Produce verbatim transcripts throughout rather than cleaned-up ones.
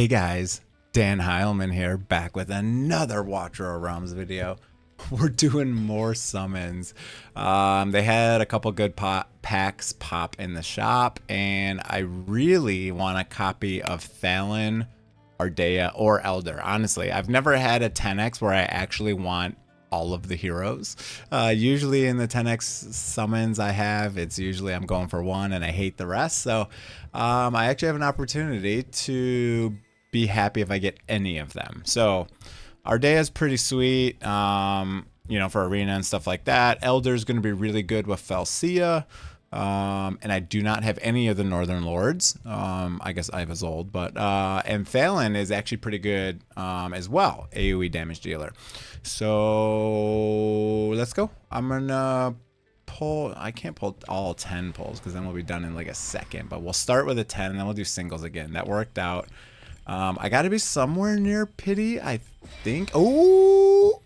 Hey guys, Dan Heilman here, back with another Watcher of Realms video. We're doing more summons. Um, they had a couple good pop, packs pop in the shop, and I really want a copy of Thalen, Ardea, or Elder. Honestly, I've never had a ten X where I actually want all of the heroes. Uh, usually in the ten X summons I have, it's usually I'm going for one and I hate the rest. So um, I actually have an opportunity to be happy if I get any of them. So Ardea is pretty sweet, um, you know, for arena and stuff like that. Elder is going to be really good with Felcia. Um, and I do not have any of the Northern Lords. Um, I guess I was old, but uh, and Thalen is actually pretty good um, as well, A O E damage dealer. So let's go. I'm gonna pull. I can't pull all ten pulls because then we'll be done in like a second. But we'll start with a ten, and then we'll do singles again. That worked out. Um, I got to be somewhere near pity, I think. Oh.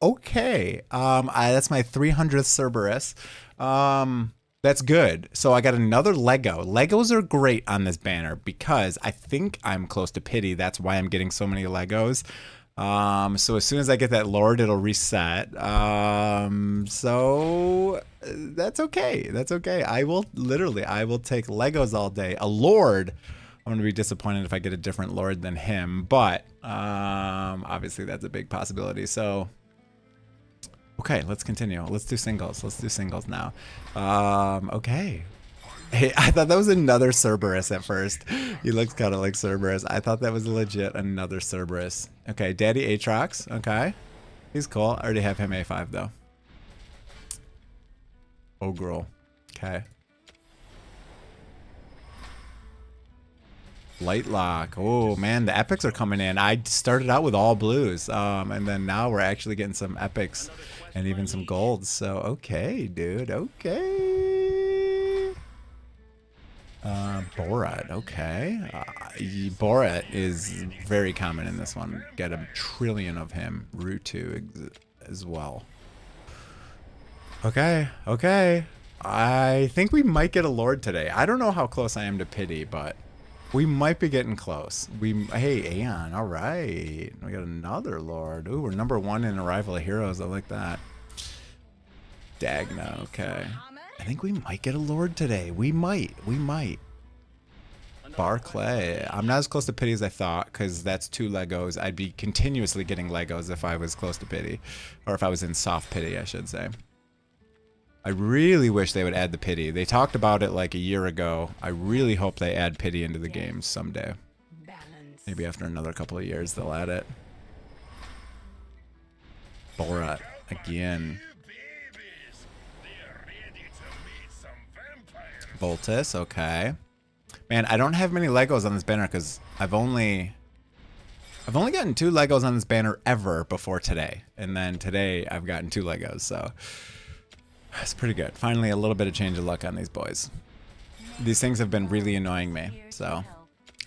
Okay, um, I, that's my three hundredth Cerberus. Um, that's good. So I got another Lego. Legos are great on this banner because I think I'm close to pity. That's why I'm getting so many Legos. Um, so as soon as I get that Lord, it'll reset. Um, so that's okay. That's okay. I will literally, I will take Legos all day. A Lord. I'm going to be disappointed if I get a different Lord than him, but um, obviously that's a big possibility. So... okay, let's continue. Let's do singles. Let's do singles now. Um, okay. Hey, I thought that was another Cerberus at first. He looks kind of like Cerberus. I thought that was legit another Cerberus. Okay, Daddy Aatrox. Okay. He's cool. I already have him A five, though. Ogrul. Okay. Light Lock. Oh man, the epics are coming in. I started out with all blues, um, and then now we're actually getting some epics and even some golds. So okay, dude. Okay. Uh, Borat. Okay. Uh, Borat is very common in this one. Got a trillion of him. Ruto as well. Okay. Okay. I think we might get a Lord today. I don't know how close I am to pity, but. We might be getting close. We hey Aeon, all right. We got another Lord. Ooh, we're number one in Arrival of Heroes. I like that. Dagna, okay. I think we might get a Lord today. We might. We might. Barclay. I'm not as close to pity as I thought because that's two Legos. I'd be continuously getting Legos if I was close to pity, or if I was in soft pity, I should say. I really wish they would add the pity. They talked about it like a year ago. I really hope they add pity into the game someday. Maybe after another couple of years they'll add it. Borat again. Voltus, okay. Man, I don't have many Legos on this banner because I've only I've only gotten two Legos on this banner ever before today. And then today I've gotten two Legos, so that's pretty good. Finally, a little bit of change of luck on these boys. These things have been really annoying me. So,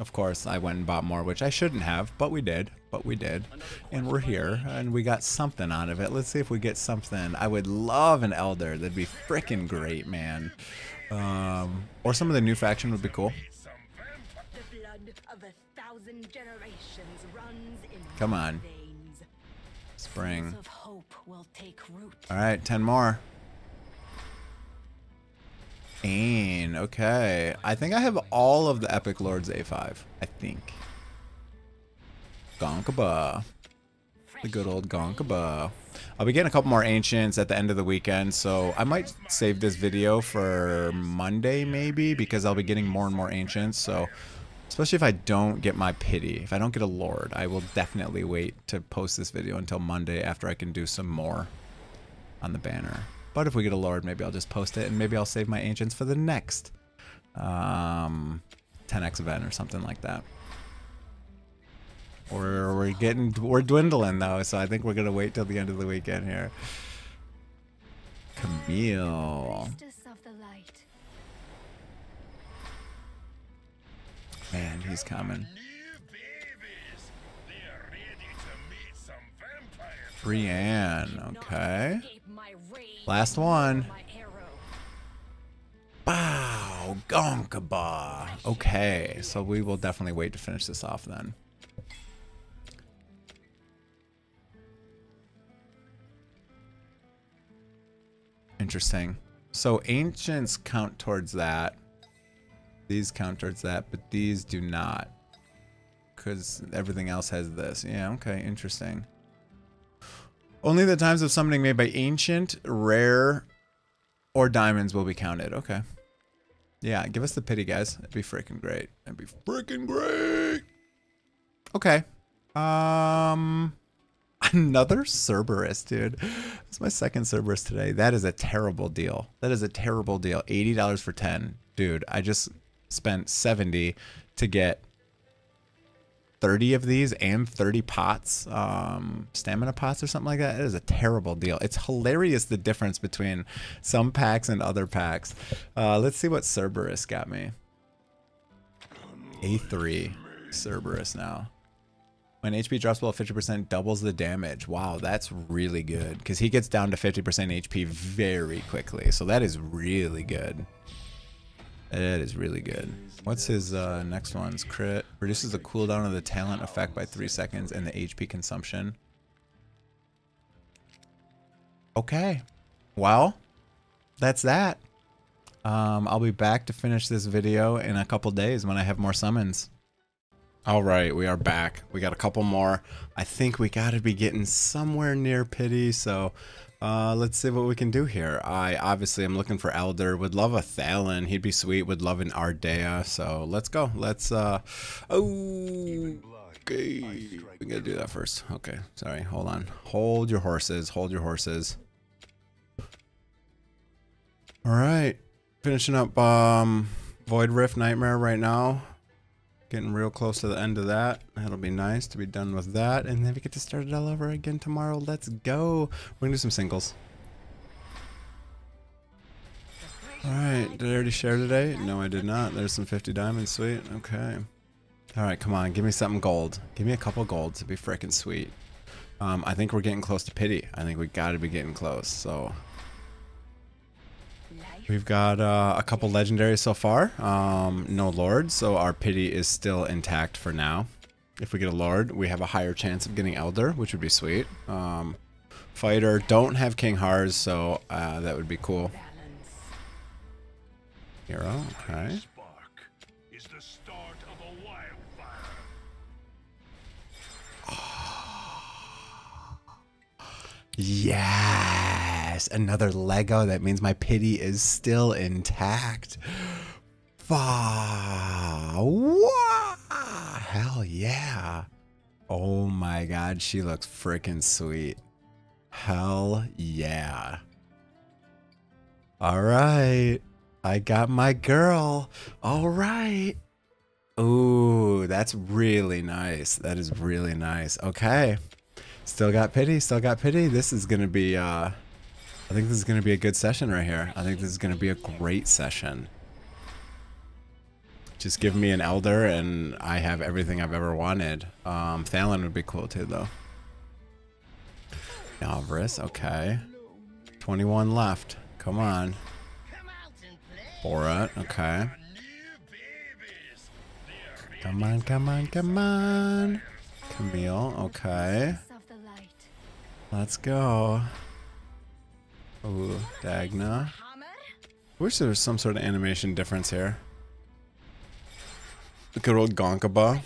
of course, I went and bought more, which I shouldn't have, but we did. But we did. And we're here, and we got something out of it. Let's see if we get something. I would love an Elder. That'd be freaking great, man. Um, or some of the new faction would be cool. Come on. Spring. All right, ten more. Aeon, okay. I think I have all of the epic lords A five, I think. Gonkaba. The good old Gonkaba. I'll be getting a couple more ancients at the end of the weekend, so I might save this video for Monday maybe, because I'll be getting more and more ancients, so especially if I don't get my pity. If I don't get a lord, I will definitely wait to post this video until Monday after I can do some more on the banner. But if we get a Lord, maybe I'll just post it, and maybe I'll save my ancients for the next um, ten X event or something like that. We're we're getting we're dwindling though, so I think we're gonna wait till the end of the weekend here. Camille, man, he's coming. Brienne, okay. Last one. Wow, Oh, Gonkaba. Okay, so we will definitely wait to finish this off then. Interesting. So ancients count towards that. These count towards that, but these do not. Because everything else has this. Yeah, okay, interesting. Only the times of summoning made by ancient, rare, or diamonds will be counted. Okay. Yeah, give us the pity, guys. It'd be freaking great. It'd be freaking great. Okay. Um, another Cerberus, dude. That's my second Cerberus today. That is a terrible deal. That is a terrible deal. eighty dollars for ten. Dude, I just spent seventy to get thirty of these and thirty pots, um, stamina pots or something like that. It is a terrible deal. It's hilarious the difference between some packs and other packs. Uh, let's see what Cerberus got me. A three Cerberus now. When H P drops below fifty percent, doubles the damage. Wow, that's really good because he gets down to fifty percent H P very quickly. So that is really good. It is really good. What's his uh, next one's crit? Reduces the cooldown of the talent effect by three seconds and the H P consumption. Okay. Well, that's that. Um, I'll be back to finish this video in a couple days when I have more summons. All right, we are back. We got a couple more. I think we got to be getting somewhere near pity, so... Uh, let's see what we can do here. I obviously am looking for Elder. Would love a Thalen. He'd be sweet. Would love an Ardea. So let's go. Let's, uh, oh, okay. We gotta do that first. Okay. Sorry. Hold on. Hold your horses. Hold your horses. All right. Finishing up, um, Void Rift Nightmare right now. Getting real close to the end of that. That'll be nice to be done with that. And then we get to start it all over again tomorrow. Let's go. We're going to do some singles. Alright. Did I already share today? No, I did not. There's some fifty diamonds. Sweet. Okay. Alright, come on. Give me something gold. Give me a couple golds. It'd be freaking sweet. Um, I think we're getting close to pity. I think we got to be getting close. So... We've got uh, a couple legendaries so far, um, no lord, so our pity is still intact for now. If we get a lord, we have a higher chance of getting elder, which would be sweet. Um, fighter, don't have King Haars, so uh, that would be cool. Hero, okay. Yes, another Lego. That means my pity is still intact. Hell yeah. Oh my god, she looks freaking sweet. Hell yeah. All right, I got my girl. All right. Ooh, that's really nice. That is really nice. Okay. Still got pity, still got pity. This is gonna be, uh, I think this is gonna be a good session right here. I think this is gonna be a great session. Just give me an elder and I have everything I've ever wanted. Um, Thalen would be cool too though. Novris, okay. twenty-one left, come on. Borat, okay. Come on, come on, come on. Camille, okay. Let's go. Ooh, Dagna. I wish there was some sort of animation difference here. Good old Gonkaba.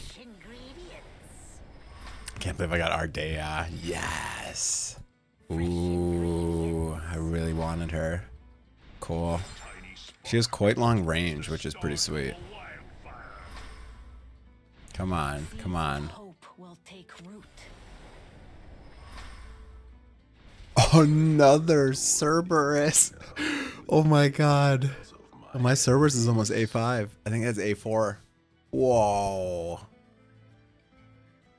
Can't believe I got Ardea. Yes. Ooh, I really wanted her. Cool. She has quite long range, which is pretty sweet. Come on, come on. Another Cerberus. Oh my god. Oh, my Cerberus is almost A five. I think that's A four. Whoa.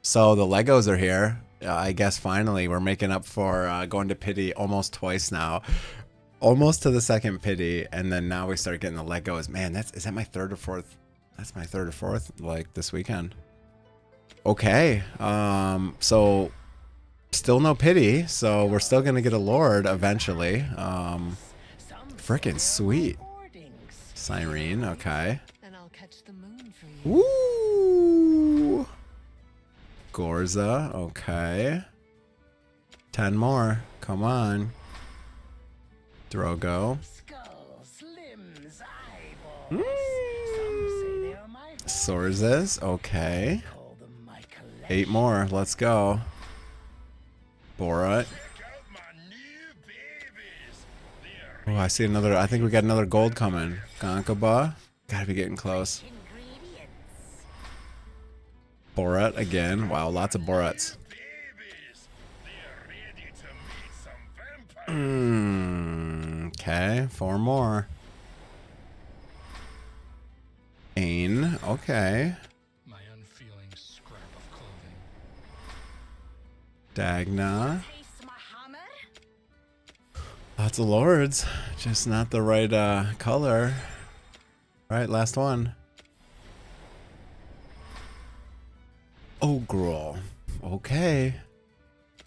So the Legos are here. Uh, I guess finally we're making up for uh, going to pity almost twice now. Almost to the second pity, and then now we start getting the Legos. Man, that's is that my third or fourth? That's my third or fourth like this weekend. Okay. Um so still no pity, so we're still gonna get a lord eventually. Um, frickin' sweet. Sirene, okay. And I'll catch the moon for you. Ooh. Gorza, okay. Ten more. Come on. Drogo. Skulls, limbs, eyeballs. Mm. Sorzes, okay. Eight more. Let's go. Borat. Oh, I see another. I think we got another gold coming. Gonkaba. Gotta be getting close. Borat again. Wow, lots of Borats. Okay, four more. Ain. Okay. Dagna. Lots of lords, just not the right uh, color. All right, last one. Ogrul. Okay.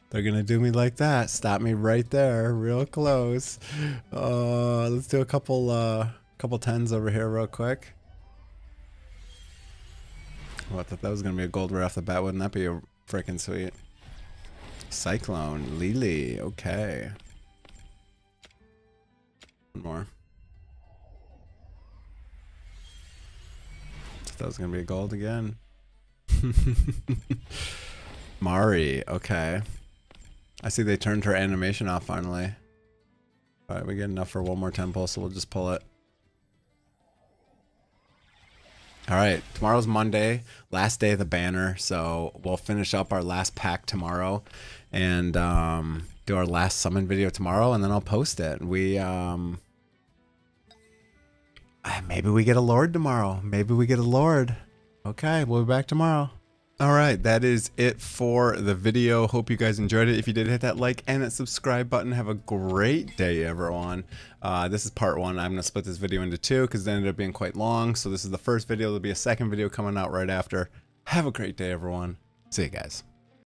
They're gonna do me like that. Stop me right there, real close. Uh, let's do a couple, uh, couple tens over here real quick. Oh, I thought that was gonna be a gold right off the bat. Wouldn't that be a freaking sweet? Cyclone, Lily, okay. One more. That was gonna be a gold again. Mari, okay. I see they turned her animation off finally. All right, we get enough for one more temple, so we'll just pull it. All right, tomorrow's Monday, last day of the banner, so we'll finish up our last pack tomorrow and um, do our last summon video tomorrow, and then I'll post it. We um, maybe we get a Lord tomorrow. Maybe we get a Lord. Okay, we'll be back tomorrow. All right, that is it for the video. Hope you guys enjoyed it. If you did, hit that like and that subscribe button. Have a great day, everyone. Uh, this is part one. I'm going to split this video into two because it ended up being quite long. So this is the first video. There'll be a second video coming out right after. Have a great day, everyone. See you guys.